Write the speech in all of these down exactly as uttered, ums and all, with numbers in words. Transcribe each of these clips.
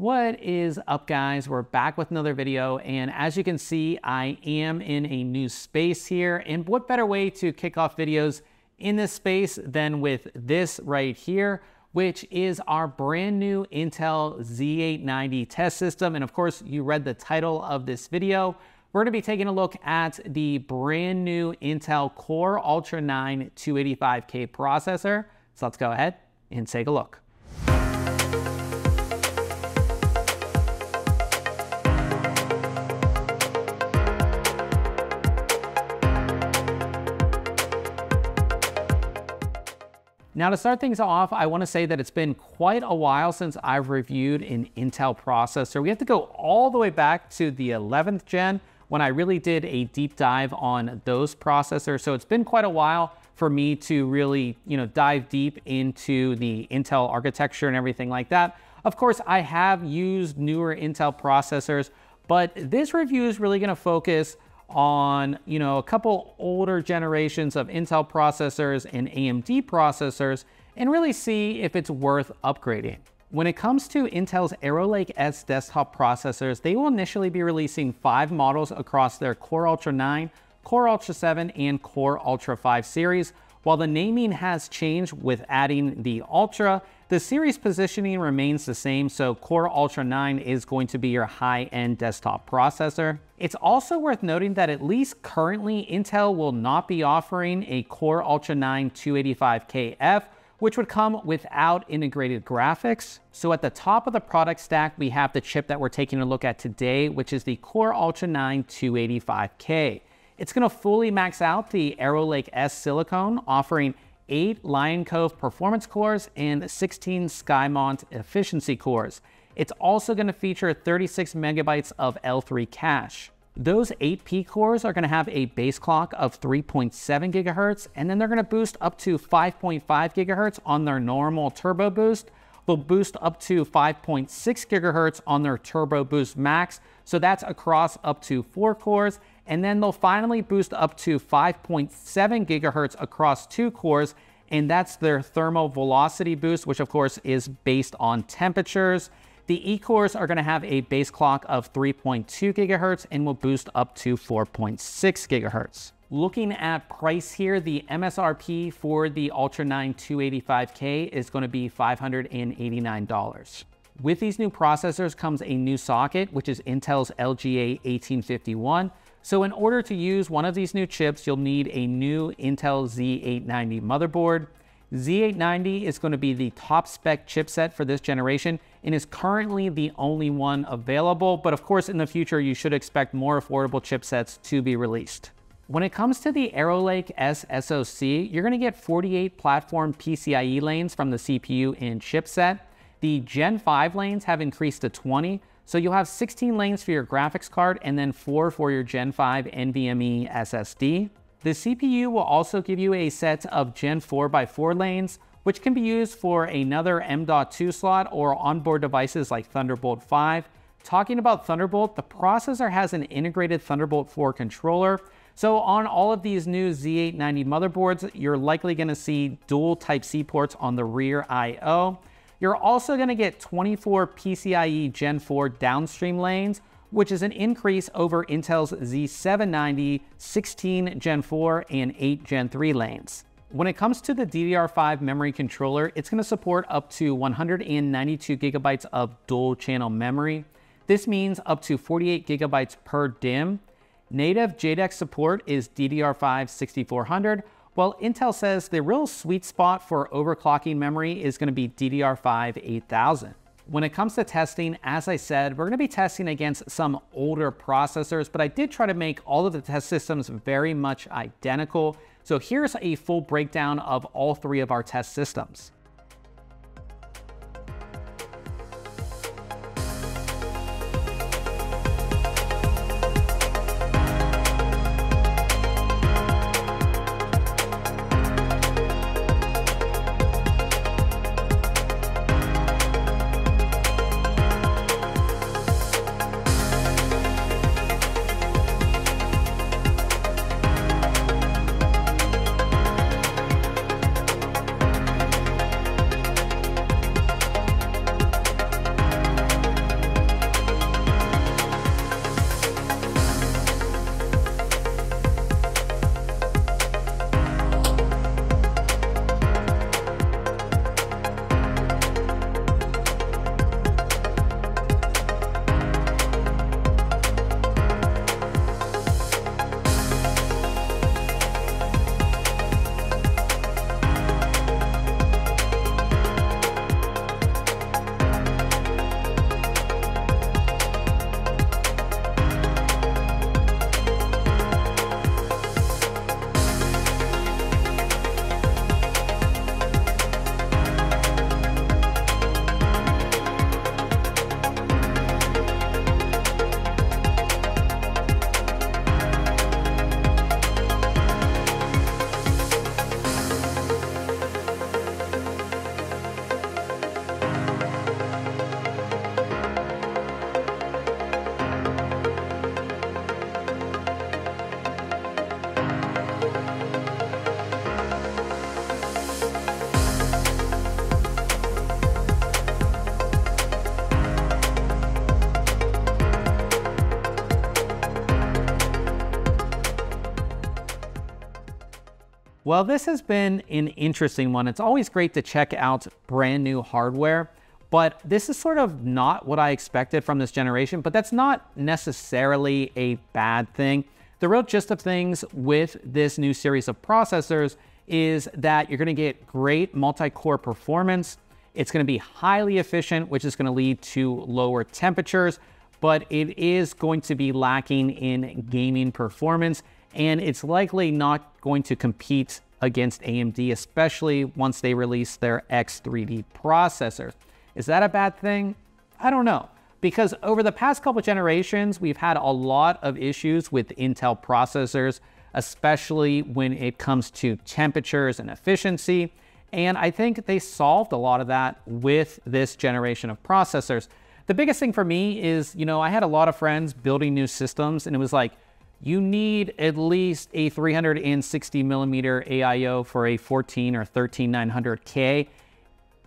What is up, guys? We're back with another video, and as you can see, I am in a new space here, and what better way to kick off videos in this space than with this right here, which is our brand new Intel Z eight ninety test system. And of course, you read the title of this video. We're gonna be taking a look at the brand new Intel Core Ultra nine two eighty-five K processor. So let's go ahead and take a look. Now, to start things off, I want to say that it's been quite a while since I've reviewed an Intel processor. We have to go all the way back to the eleventh gen when I really did a deep dive on those processors. So it's been quite a while for me to really, you know, dive deep into the Intel architecture and everything like that. Of course, I have used newer Intel processors, but this review is really going to focus on, you know, a couple older generations of Intel processors and A M D processors, and really see if it's worth upgrading. When it comes to Intel's Arrow Lake S desktop processors, they will initially be releasing five models across their Core Ultra nine, Core Ultra seven, and Core Ultra five series. While the naming has changed with adding the Ultra, the series positioning remains the same, so Core Ultra nine is going to be your high-end desktop processor. It's also worth noting that at least currently, Intel will not be offering a Core Ultra nine two eighty-five K F, which would come without integrated graphics. So at the top of the product stack, we have the chip that we're taking a look at today, which is the Core Ultra nine two eighty-five K. It's gonna fully max out the Arrow Lake S silicon, offering eight Lion Cove performance cores and sixteen SkyMont efficiency cores. It's also gonna feature thirty-six megabytes of L three cache. Those eight P cores are gonna have a base clock of three point seven gigahertz, and then they're gonna boost up to five point five gigahertz on their normal Turbo Boost. They'll boost up to five point six gigahertz on their Turbo Boost Max, so that's across up to four cores, and then they'll finally boost up to five point seven gigahertz across two cores, and that's their thermal velocity boost, which of course is based on temperatures. The E cores are gonna have a base clock of three point two gigahertz and will boost up to four point six gigahertz. Looking at price here, the M S R P for the Ultra nine two eighty-five K is gonna be five hundred eighty-nine dollars. With these new processors comes a new socket, which is Intel's L G A eighteen fifty-one. So in order to use one of these new chips, you'll need a new Intel Z eight ninety motherboard. Z eight ninety is going to be the top spec chipset for this generation and is currently the only one available. But of course, in the future, you should expect more affordable chipsets to be released. When it comes to the Arrow Lake S SoC, you're going to get forty-eight platform P C I E lanes from the C P U and chipset. The Gen five lanes have increased to twenty. So you'll have sixteen lanes for your graphics card and then four for your Gen five NVMe S S D. The C P U will also give you a set of Gen four by four lanes, which can be used for another M dot two slot or onboard devices like Thunderbolt five. Talking about Thunderbolt, the processor has an integrated Thunderbolt four controller. So on all of these new Z eight ninety motherboards, you're likely gonna see dual Type C ports on the rear I O. You're also gonna get twenty-four PCIe Gen four downstream lanes, which is an increase over Intel's Z seven ninety, sixteen Gen four and eight Gen three lanes. When it comes to the D D R five memory controller, it's gonna support up to one hundred ninety-two gigabytes of dual channel memory. This means up to forty-eight gigabytes per DIMM. Native JEDEC support is D D R five sixty-four hundred, well, Intel says the real sweet spot for overclocking memory is going to be D D R five eight thousand. When it comes to testing, as I said, we're going to be testing against some older processors, but I did try to make all of the test systems very much identical. So here's a full breakdown of all three of our test systems. Well, this has been an interesting one. It's always great to check out brand new hardware, but this is sort of not what I expected from this generation, but that's not necessarily a bad thing. The real gist of things with this new series of processors is that you're gonna get great multi-core performance. It's gonna be highly efficient, which is gonna lead to lower temperatures, but it is going to be lacking in gaming performance, and it's likely not going to compete against A M D, especially once they release their X three D processors. Is that a bad thing? I don't know, because over the past couple generations, we've had a lot of issues with Intel processors, especially when it comes to temperatures and efficiency. And I think they solved a lot of that with this generation of processors. The biggest thing for me is, you know, I had a lot of friends building new systems, and it was like, you need at least a three hundred sixty millimeter A I O for a fourteen or thirteen nine hundred K.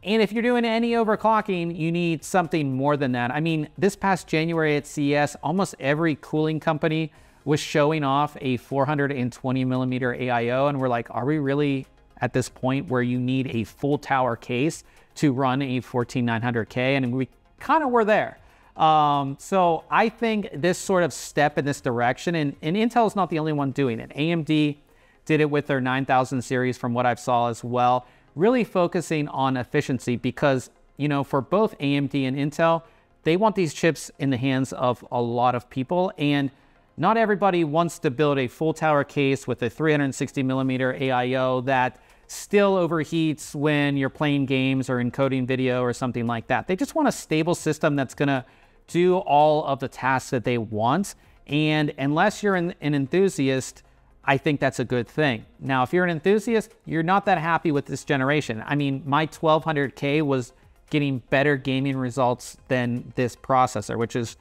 And if you're doing any overclocking, you need something more than that. I mean, this past January at C E S, almost every cooling company was showing off a four hundred twenty millimeter A I O. And we're like, are we really at this point where you need a full tower case to run a fourteen nine hundred K? And we kind of were there. Um, so I think this sort of step in this direction, and, and Intel is not the only one doing it. A M D did it with their nine thousand series from what I've saw as well, really focusing on efficiency because, you know, for both A M D and Intel, they want these chips in the hands of a lot of people. And not everybody wants to build a full tower case with a three hundred sixty millimeter A I O that still overheats when you're playing games or encoding video or something like that. They just want a stable system that's gonna do all of the tasks that they want. And unless you're an, an enthusiast, I think that's a good thing. Now, if you're an enthusiast, you're not that happy with this generation. I mean, my twelve hundred K was getting better gaming results than this processor, which is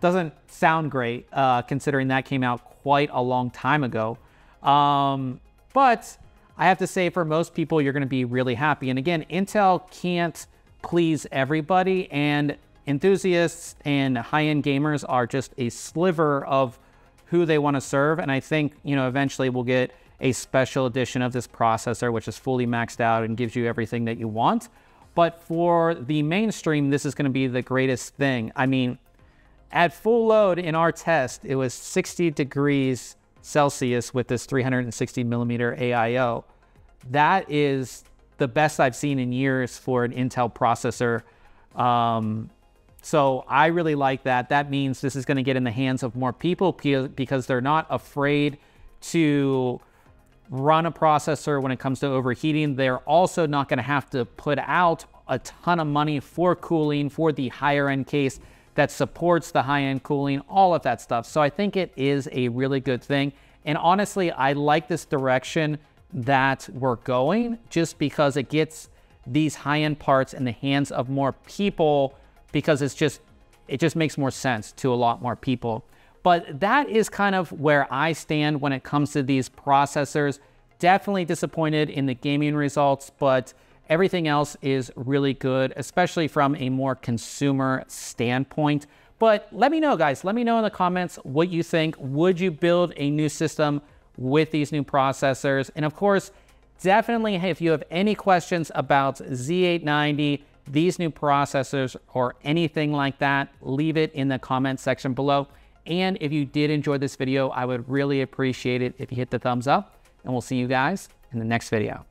doesn't sound great, uh, considering that came out quite a long time ago. Um, but I have to say, for most people, you're gonna be really happy. And again, Intel can't please everybody, and enthusiasts and high-end gamers are just a sliver of who they wanna serve. And I think, you know, eventually we'll get a special edition of this processor, which is fully maxed out and gives you everything that you want. But for the mainstream, this is gonna be the greatest thing. I mean, at full load in our test, it was sixty degrees Celsius with this three hundred sixty millimeter A I O. That is the best I've seen in years for an Intel processor. Um, so I really like that. That means this is gonna get in the hands of more people because they're not afraid to run a processor when it comes to overheating. They're also not gonna have to put out a ton of money for cooling for the higher end case that supports the high-end cooling, all of that stuff. So I think it is a really good thing. And honestly, I like this direction that we're going just because it gets these high-end parts in the hands of more people because it's just, it just makes more sense to a lot more people. But that is kind of where I stand when it comes to these processors. Definitely disappointed in the gaming results, but everything else is really good, especially from a more consumer standpoint. But let me know, guys. Let me know in the comments what you think. Would you build a new system with these new processors? And of course, definitely if you have any questions about Z eight ninety, these new processors, or anything like that, leave it in the comment section below. And if you did enjoy this video, I would really appreciate it if you hit the thumbs up. And we'll see you guys in the next video.